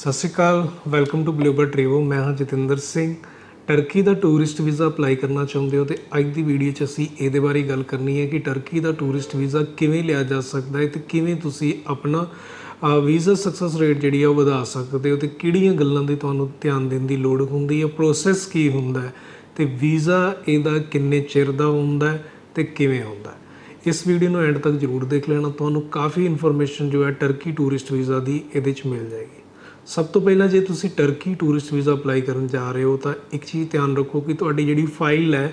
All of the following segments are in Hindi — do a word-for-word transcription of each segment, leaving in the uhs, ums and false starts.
सत श्री अकाल, वेलकम टू ग्लोबल ट्रेवो। मैं हाँ जतिंदर सिंह। टर्की का टूरिस्ट वीज़ा अप्लाई करना चाहते हो तो अज की वीडियो च असी ये बारे गल करनी है कि टर्की का टूरिस्ट वीज़ा किवें लिया जा सकता है तो किवें तुसी अपना वीज़ा सक्सैस रेट जी वधा सकते हो तो किहड़ियां गल्लां दे तुहानूं ध्यान देण दी लोड़ हुंदी है, प्रोसैस की हुंदा है तो वीज़ा इहदा किन्ने चिर दा हुंदा है तो किवें हुंदा है। इस वीडियो नूं एंड तक जरूर देख लेना, तुहानूं काफ़ी इन्फॉर्मेशन जो है टर्की टूरिस्ट वीज़ा दी इहदे च मिल जाएगी। सब तो पहला जे तुसीं टर्की टूरिस्ट वीज़ा अप्लाई करन जा रहे हो तो एक चीज़ ध्यान रखो कि तुहाडी जिहड़ी फाइल है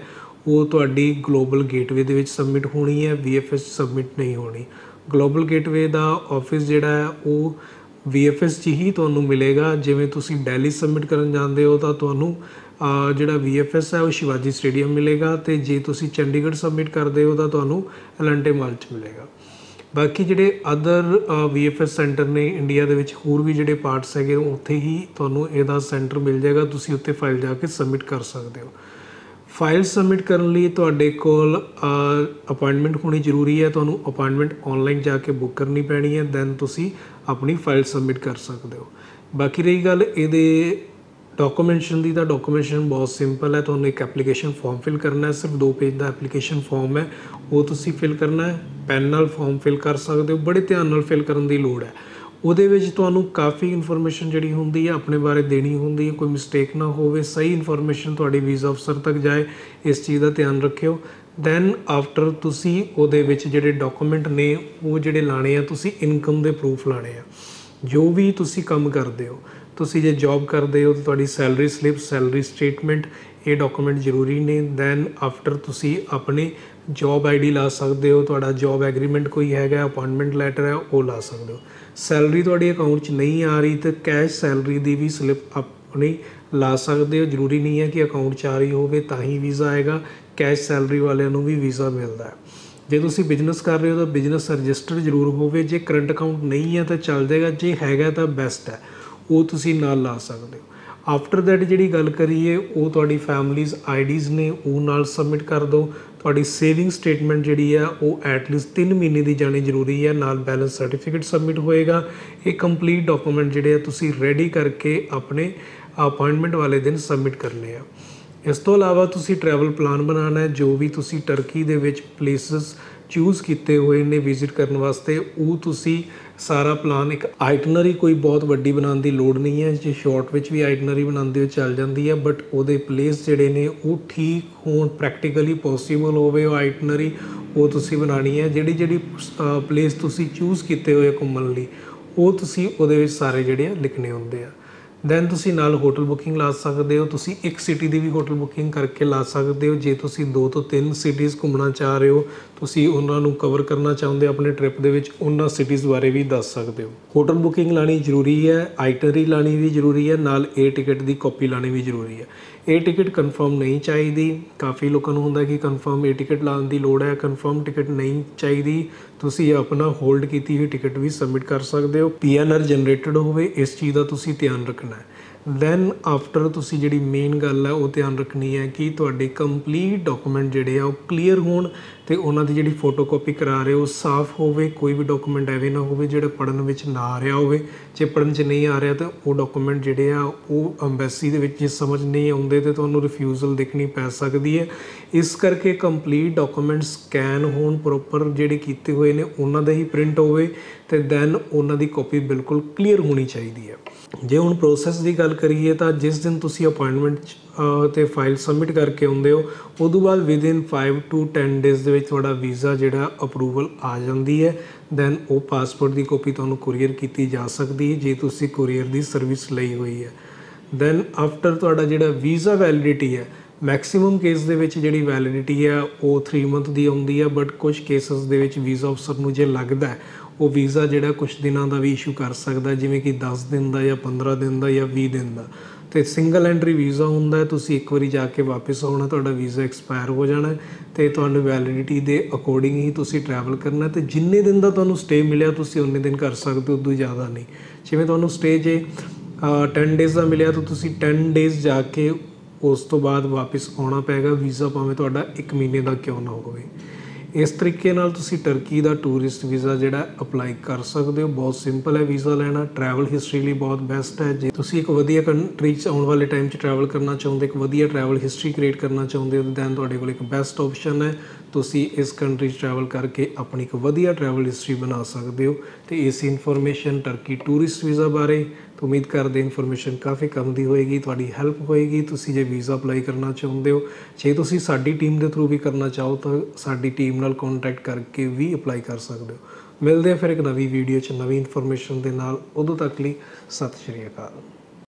वो तुहाडी ग्लोबल गेटवे दे विच सबमिट होनी है, वी एफ एस सबमिट नहीं होनी। ग्लोबल गेटवे का ऑफिस जिहड़ा है वो वी एफ एस च ही तुहानूं मिलेगा। जिवें तुसीं दिल्ली सबमिट करन जांदे हो तो तुहानूं जिहड़ा वी एफ एस है वो शिवाजी स्टेडियम मिलेगा, तो जे तुसीं चंडीगढ़ सबमिट करते हो तो तुहानूं एलेंटे मॉल च मिलेगा। बाकी जिहड़े other V F S centre ने इंडिया दे विच होर भी जिहड़े पार्ट्स हैगे उत्थे ही तुहानूं इहदा सेंटर मिल जाएगा, तुसीं उत्थे फाइल जाके सबमिट कर सकते हो। फाइल सबमिट करने लिए तुहाडे कोल अपॉइंटमेंट होनी जरूरी है, तुहानूं अपॉइंटमेंट ऑनलाइन जाके बुक करनी पैनी है, दैन तुसीं अपनी फाइल सबमिट कर सकते हो। बाकी रही गल इहदे डॉक्यूमेंटेशन की, तो डॉक्यूमेंटेशन बहुत सिंपल है। तुहानूं एक एप्लीकेशन फॉर्म फिल करना है, सिर्फ दो पेज का एप्लीकेशन फॉर्म है वो तुसीं फिल करना है। पेन नाल फॉर्म फिल कर सकते हो, बड़े ध्यान नाल फिल करन दी लोड़ है। उहदे विच तुहानूं काफ़ी इन्फॉर्मेशन जिहड़ी हुंदी है अपने बारे देनी हुंदी है, कोई मिसटेक ना होवे, सही इन्फॉर्मेशन तुहाडे वीज़ा अफसर तक जाए, इस चीज़ का ध्यान रखियो। दैन आफ्टर तुसीं उहदे विच जिहड़े डॉक्यूमेंट ने वो जिहड़े लाने आ, तुसीं इनकम दे प्रूफ लाने आ। जो भी तुसीं काम करदे हो, तुसीं जे जॉब करदे हो तो तुहाडी सैलरी स्लिप, सैलरी स्टेटमेंट, ये डॉक्यूमेंट जरूरी ने। दैन आफ्टर तुसीं अपने जॉब आई डी ला सकते हो, तुहाडा जॉब एग्रीमेंट कोई हैगा, अपॉइंटमेंट लैटर है वो ला सकते हो। सैलरी तुहाडे अकाउंट 'च नहीं आ रही तो कैश सैलरी की भी स्लिप अपनी ला सकते हो, जरूरी नहीं है कि अकाउंट 'च आ रही होवे तां ही वीज़ा आएगा, कैश सैलरी वालियां नूं भी वीज़ा मिलता है। जे तुसीं बिजनेस कर रहे हो तो बिजनेस रजिस्टर्ड जरूर होवे, जे करंट अकाउंट नहीं है तो चल जाएगा, जे हैगा तो बेस्ट है, वो तुसीं नाल ला सकते हो। आफ्टर दैट जिहड़ी गल करिए वो तुहाडी फैमिलीज़ आई डीज़ ने वो नाल सबमिट कर दो। तुहाडी सेविंग स्टेटमेंट जिहड़ी है वो एटलीस्ट तीन महीने की जानी जरूरी है, नाल बैलेंस सर्टिफिकेट सबमिट होएगा। ये कंप्लीट डॉक्यूमेंट जिहड़े आ तुसीं रेडी करके अपने अपॉइंटमेंट वाले दिन सबमिट करने आ। इस तो अलावा तुसीं ट्रैवल प्लान बनाना है, जो भी तुसीं टर्की दे विच प्लेसिस चूज़ किए हुए ने विजिट करने वास्ते, वो तुसीं सारा प्लान एक आइटनरी कोई बहुत वड्डी बनाने की लोड़ नहीं है, जो शॉर्ट विच भी आइटनरी बनाते हुए चल जाती है, बट वो प्लेस जोड़े ने वो ठीक हो प्रैक्टिकली पॉसीबल होवे वो आइटनरी वो तुसीं बनानी है। जिहड़ी जिहड़ी प्लेस तुसीं चूज़ किए हुए घूमने लई वो तुसीं उहदे विच सारे जिहड़े लिखने हुंदे आ। दैन तुसीं नाल होटल बुकिंग ला सकते हो, तुसीं एक सिटी की भी होटल बुकिंग करके ला सकते हो। जे तुसीं दो तो तीन सिटीज़ घूमना चाह रहे हो, तुसीं उन्हां नूं कवर करना चाहुंदे अपने ट्रिप दे विच, उन्हां सिटीज़ बारे भी दस सकते हो। होटल बुकिंग लानी जरूरी है, आइटनरी लानी भी जरूरी है, नाल एयर टिकट की कॉपी लानी भी जरूरी है। एयर टिकट कन्फर्म नहीं चाहिए, काफ़ी लोगों को होंदा कि कन्फर्म एयर टिकट लाने की लोड़ है, कन्फर्म टिकट नहीं चाहिए। तुसीं अपना होल्ड की हुई टिकट भी सबमिट कर सकते हो, पी एन आर जनरेटिड होवे, इस चीज़ का तुसीं ध्यान रखना है। दैन आफ्टर तुसीं जिहड़ी मेन गल है वो ध्यान रखनी है कि तुहाडे कंप्लीट डॉक्यूमेंट जिहड़े आ वो क्लीयर होण ते उन्हां दी जिहड़ी फोटोकॉपी करा रहे हो साफ होवे, कोई भी डॉक्यूमेंट ऐवें ना होवे जिहड़ा पढ़न विच ना आ रहा होवे। जे पढ़न च नहीं आ रहा तो वो डॉक्यूमेंट जिहड़े आ वो अंबैसी दे विच जे समझ नहीं आउंदे ते तुहानूं रिफ्यूजल देखनी पै सकदी है। इस करके कंप्लीट डॉक्यूमेंट स्कैन होण, प्रोपर जिहड़े कीते होए ने उन्हां दा ही प्रिंट होवे ते दैन उन्हां दी कॉपी बिल्कुल क्लीयर होनी चाहिदी है। जे हुण प्रोसैस दी गल करिए तां जिस दिन तुसीं अपॉइंटमेंट ते फाइल सबमिट करके आउंदे हो उदों बाद within five to ten days दे विच तुहाडा वीज़ा जिहड़ा अप्रूवल आ जांदी है। दैन वो पासपोर्ट की कॉपी तुहानूं कुरीयर की जा सकती है जे तुसीं कुरीयर की सर्विस लई हुई है। दैन आफ्टर तुहाडा जिहड़ा वीज़ा वैलिडिटी है मैक्सीमम केस दे विच जिहड़ी वैलिडिटी है वो थ्री मंथ की आउंदी है, बट कुछ केसिस दे विच वीज़ा अफसर नूं जे लगदा है वो वीज़ा जिहड़ा कुछ दिनां दा भी इशू कर सकदा, जिवें कि दस दिन का या पंद्रह दिन का या बीस दिन का। तो सिंगल एंट्री वीज़ा हुंदा है, तुसीं एक बारी जाके वापस आउणा, तुहाडा वीज़ा एक्सपायर हो जाना ते तुहानूं वैलिडिटी दे अकॉर्डिंग ही तुसीं ट्रैवल करना। तो जिन्ने दिन का तुहानूं स्टे मिलिया तुसीं उन्ने दिन कर सकदे हो, उदों ज़्यादा नहीं। जिवें तुहानूं स्टे जे टेन डेज़ का मिलिया तो तुसीं टेन डेज़ जाके उस तो बाद वापस आउणा पैगा, वीज़ा भावें तुहाडा एक महीने का क्यों ना होवे। इस तरीके नाल तुसी टर्की का टूरिस्ट वीज़ा जिहड़ा अप्लाई कर सकते हो। बहुत सिंपल है वीज़ा लेना, ट्रैवल हिस्टरी लिए बहुत बेस्ट है। जे तुसी एक वधिया कंट्री आने वाले टाइम ट्रैवल करना चाहते, एक वधिया ट्रैवल हिस्टरी क्रिएट करना चाहते हो, दैन तुहाडे कोल एक बेस्ट ऑप्शन है। तुसी इस कंट्री ट्रैवल करके अपनी एक वधिया ट्रैवल हिस्टरी बना सकते हो। तो इस इन्फॉर्मेशन टर्की टूरिस्ट वीज़ा बारे तो उम्मीद करते इन्फॉर्मेशन काफ़ी कम दी होएगी, थोड़ी हैल्प होएगी। तुसी जे वीज़ा अप्लाई करना चाहते हो, जे तुसी साडी टीम के थ्रू भी करना चाहो तो साडी टीम नाल कॉन्टैक्ट करके भी अप्लाई कर सकते हो। मिलते हैं फिर एक नवी वीडियो च नवी इन्फॉर्मेशन के नाल, उदों तक लई सत श्री अकाल।